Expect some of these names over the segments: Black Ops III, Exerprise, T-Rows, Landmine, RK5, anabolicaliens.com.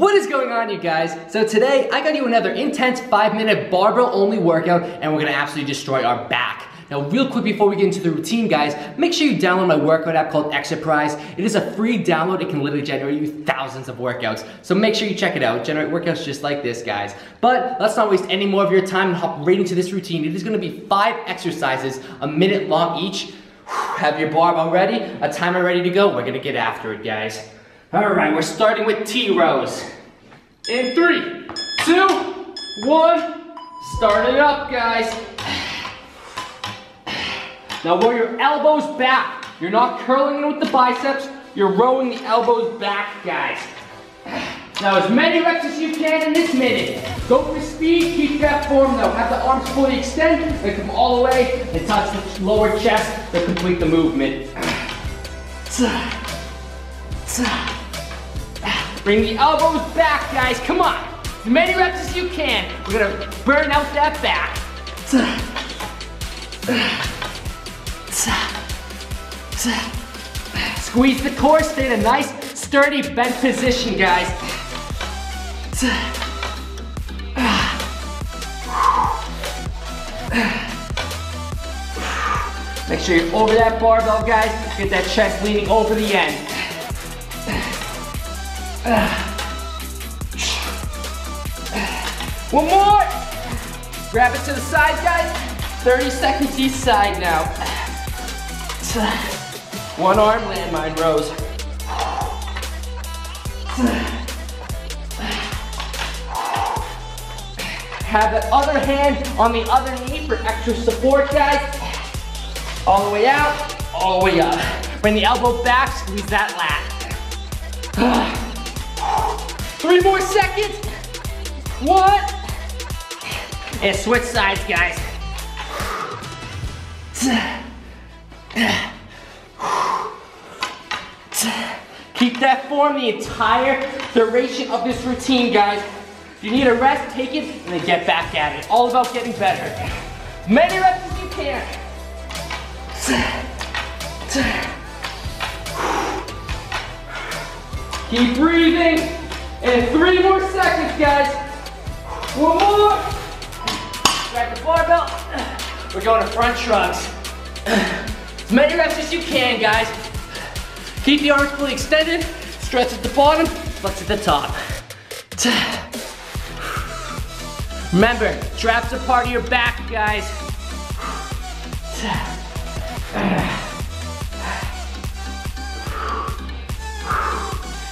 What is going on, you guys? So today, I got you another intense 5-minute barbell-only workout, and we're gonna absolutely destroy our back. Now, real quick before we get into the routine, guys, make sure you download my workout app called Exerprise. It is a free download. It can literally generate you thousands of workouts. So make sure you check it out. Generate workouts just like this, guys. But let's not waste any more of your time and hop right into this routine. It is gonna be 5 exercises, a minute long each. Have your barbell ready, a timer ready to go. We're gonna get after it, guys. All right, we're starting with T-rows. In 3, 2, 1, start it up, guys. Now roll your elbows back. You're not curling with the biceps, you're rowing the elbows back, guys. Now as many reps as you can in this minute. Go for speed, keep that form though. Have the arms fully extended, they come all the way, they touch the lower chest, they complete the movement. Bring the elbows back, guys, come on. As many reps as you can. We're gonna burn out that back. Squeeze the core, stay in a nice, sturdy bent position, guys. Make sure you're over that barbell, guys. Get that chest leaning over the end. One more. Grab it to the side, guys. 30 seconds each side now. One arm landmine rows. Have the other hand on the other knee for extra support, guys. All the way out, all the way up. Bring the elbow back, squeeze that lat. 3 more seconds. 1. And switch sides, guys. Keep that form the entire duration of this routine, guys. If you need a rest, take it, and then get back at it. All about getting better. Many reps as you can. Keep breathing. And 3 more seconds, guys. 1 more. Grab the barbell. We're going to front shrugs. As many reps as you can, guys. Keep the arms fully extended. Stretch at the bottom, flex at the top. Remember, traps are part of your back, guys.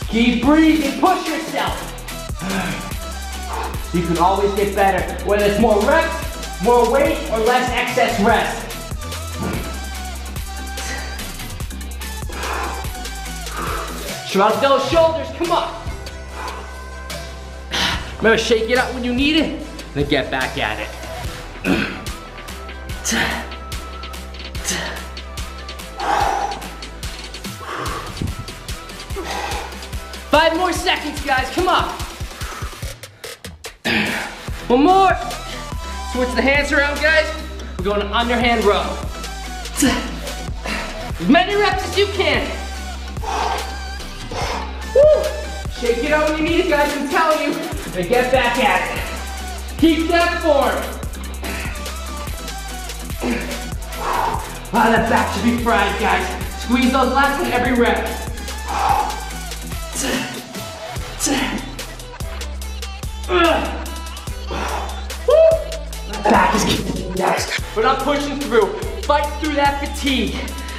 Keep breathing, push yourself. You can always get better, whether it's more reps, more weight, or less excess rest. Shrug those shoulders, come on. Remember, shake it up when you need it, then get back at it. Five more seconds, guys, come on. 1 more. Switch the hands around, guys. We're going to underhand row. As many reps as you can. Woo. Shake it out when you need it, guys, I'm telling you. And get back at it. Keep that form. Wow, that back should be fried, guys. Squeeze those lats in every rep. Back is getting next. We're not pushing through. Fight through that fatigue.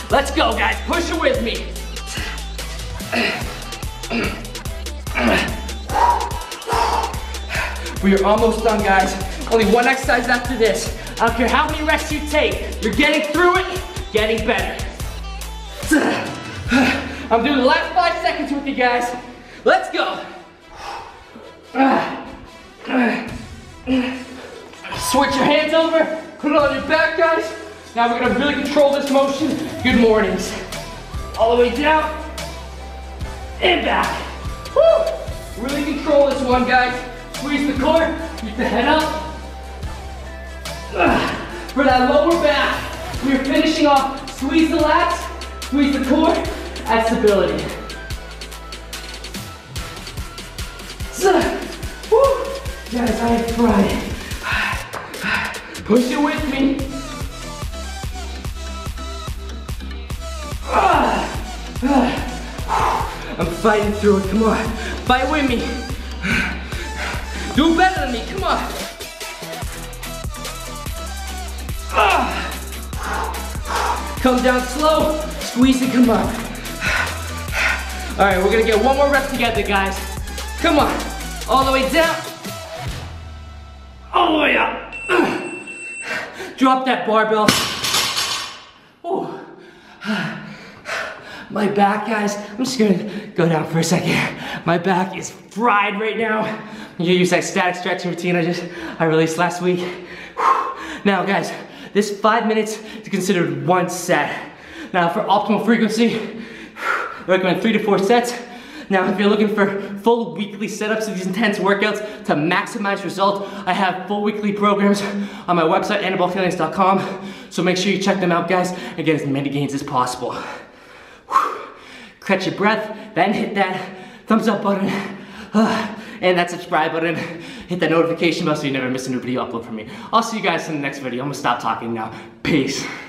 Let's go, guys. Push it with me. We are almost done, guys. Only 1 exercise after this. I don't care how many reps you take. You're getting through it, getting better. I'm doing the last 5 seconds with you guys. Let's go. Switch your hands over, put it on your back, guys. Now we're gonna really control this motion. Good mornings. All the way down and back. Woo! Really control this one, guys. Squeeze the core, keep the head up. For that lower back, we're finishing off. Squeeze the lats, squeeze the core, add stability. Yes, I tried. Push it with me. I'm fighting through it, come on. Fight with me. Do better than me, come on. Come down slow, squeeze it, come on. All right, we're gonna get one more rep together, guys. Come on, all the way down. All the way up. Drop that barbell. Ooh. My back, guys, I'm just gonna go down for a second. My back is fried right now. I'm gonna use that static stretching routine I released last week. Now, guys, this 5 minutes is considered one set. Now, for optimal frequency, I recommend 3 to 4 sets. Now, if you're looking for full weekly setups of these intense workouts to maximize results, I have full weekly programs on my website, anabolicaliens.com. So make sure you check them out, guys, and get as many gains as possible. Catch your breath, then hit that thumbs up button. And that subscribe button, hit that notification bell so you never miss a new video upload from me. I'll see you guys in the next video. I'm gonna stop talking now. Peace.